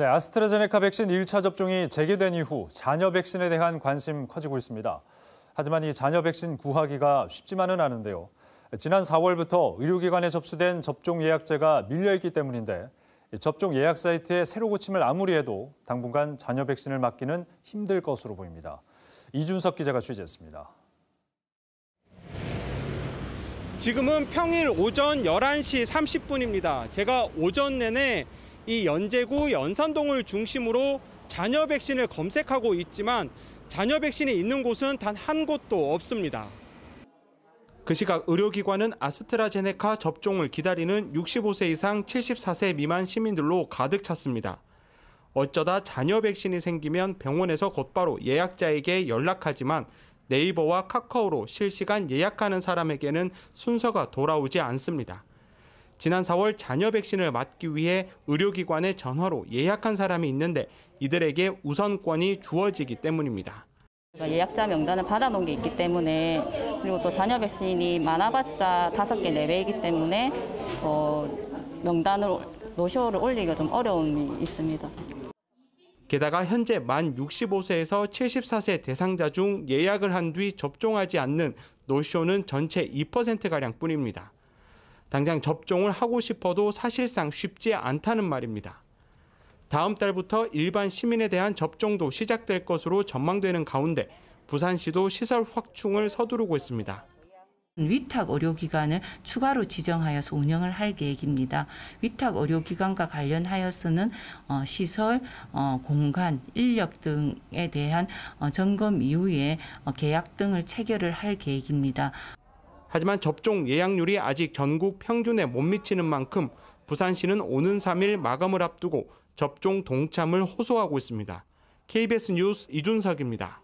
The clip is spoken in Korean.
네, 아스트라제네카 백신 1차 접종이 재개된 이후 잔여 백신에 대한 관심 커지고 있습니다. 하지만 이 잔여 백신 구하기가 쉽지만은 않은데요. 지난 4월부터 의료기관에 접수된 접종 예약제가 밀려있기 때문인데 접종 예약 사이트의 새로 고침을 아무리 해도 당분간 잔여 백신을 맞기는 힘들 것으로 보입니다. 이준석 기자가 취재했습니다. 지금은 평일 오전 11시 30분입니다. 제가 오전 내내 이 연제구 연산동을 중심으로 잔여 백신을 검색하고 있지만 잔여 백신이 있는 곳은 단 한 곳도 없습니다. 그 시각 의료기관은 아스트라제네카 접종을 기다리는 65세 이상 74세 미만 시민들로 가득 찼습니다. 어쩌다 잔여 백신이 생기면 병원에서 곧바로 예약자에게 연락하지만 네이버와 카카오로 실시간 예약하는 사람에게는 순서가 돌아오지 않습니다. 지난 4월 잔여 백신을 맞기 위해 의료기관에 전화로 예약한 사람이 있는데 이들에게 우선권이 주어지기 때문입니다. 예약자 명단을 받아놓은 게 있기 때문에, 그리고 또 잔여 백신이 많아봤자 5개 내외이기 때문에 명단으로 노쇼를 올리기가 좀 어려움이 있습니다. 게다가 현재 만 65세에서 74세 대상자 중 예약을 한 뒤 접종하지 않는 노쇼는 전체 2%가량뿐입니다. 당장 접종을 하고 싶어도 사실상 쉽지 않다는 말입니다. 다음 달부터 일반 시민에 대한 접종도 시작될 것으로 전망되는 가운데 부산시도 시설 확충을 서두르고 있습니다. 위탁 의료기관을 추가로 지정하여서 운영을 할 계획입니다. 위탁 의료기관과 관련하여서는 시설, 공간, 인력 등에 대한 점검 이후에 계약 등을 체결을 할 계획입니다. 하지만 접종 예약률이 아직 전국 평균에 못 미치는 만큼 부산시는 오는 3일 마감을 앞두고 접종 동참을 호소하고 있습니다. KBS 뉴스 이준석입니다.